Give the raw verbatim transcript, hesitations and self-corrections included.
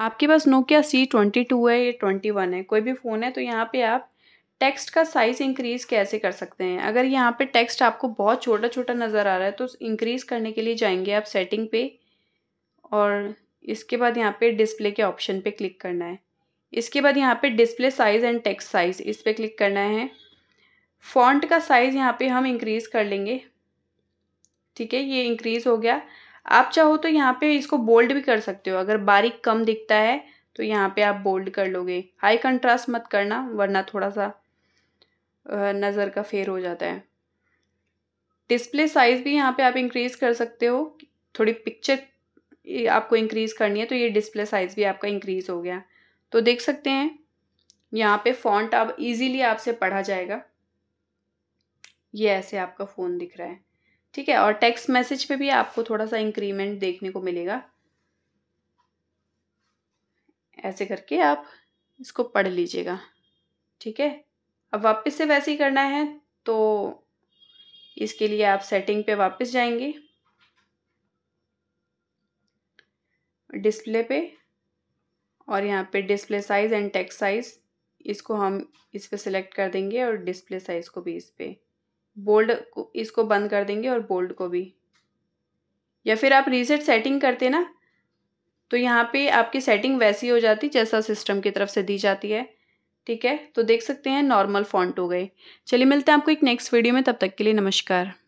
आपके पास Nokia C twenty two है या ट्वेंटी वन है, कोई भी फ़ोन है, तो यहाँ पे आप टेक्स्ट का साइज़ इंक्रीज़ कैसे कर सकते हैं। अगर यहाँ पे टेक्स्ट आपको बहुत छोटा छोटा नज़र आ रहा है तो इंक्रीज़ करने के लिए जाएंगे आप सेटिंग पे, और इसके बाद यहाँ पे डिस्प्ले के ऑप्शन पे क्लिक करना है। इसके बाद यहाँ पे display size and text size, इस पर क्लिक करना है। फॉन्ट का साइज़ यहाँ पर हम इंक्रीज़ कर लेंगे, ठीक है, ये इंक्रीज़ हो गया। आप चाहो तो यहाँ पे इसको बोल्ड भी कर सकते हो, अगर बारीक कम दिखता है तो यहाँ पे आप बोल्ड कर लोगे। हाई कंट्रास्ट मत करना वरना थोड़ा सा नज़र का फेर हो जाता है। डिस्प्ले साइज़ भी यहाँ पे आप इंक्रीज़ कर सकते हो, थोड़ी पिक्चर आपको इंक्रीज़ करनी है तो ये डिस्प्ले साइज़ भी आपका इंक्रीज़ हो गया। तो देख सकते हैं यहाँ पे फॉन्ट अब ईजीली आपसे पढ़ा जाएगा। ये ऐसे आपका फ़ोन दिख रहा है, ठीक है। और टेक्स्ट मैसेज पे भी आपको थोड़ा सा इंक्रीमेंट देखने को मिलेगा। ऐसे करके आप इसको पढ़ लीजिएगा, ठीक है। अब वापस से वैसे ही करना है तो इसके लिए आप सेटिंग पे वापस जाएंगे, डिस्प्ले पे, और यहाँ पे display size and text size, इसको हम इस पे सिलेक्ट कर देंगे और डिस्प्ले साइज़ को भी इस पे, बोल्ड को इसको बंद कर देंगे और बोल्ड को भी। या फिर आप रीसेट सेटिंग करते ना तो यहाँ पे आपकी सेटिंग वैसी हो जाती जैसा सिस्टम की तरफ से दी जाती है, ठीक है। तो देख सकते हैं नॉर्मल फॉन्ट हो गए। चलिए मिलते हैं आपको एक नेक्स्ट वीडियो में, तब तक के लिए नमस्कार।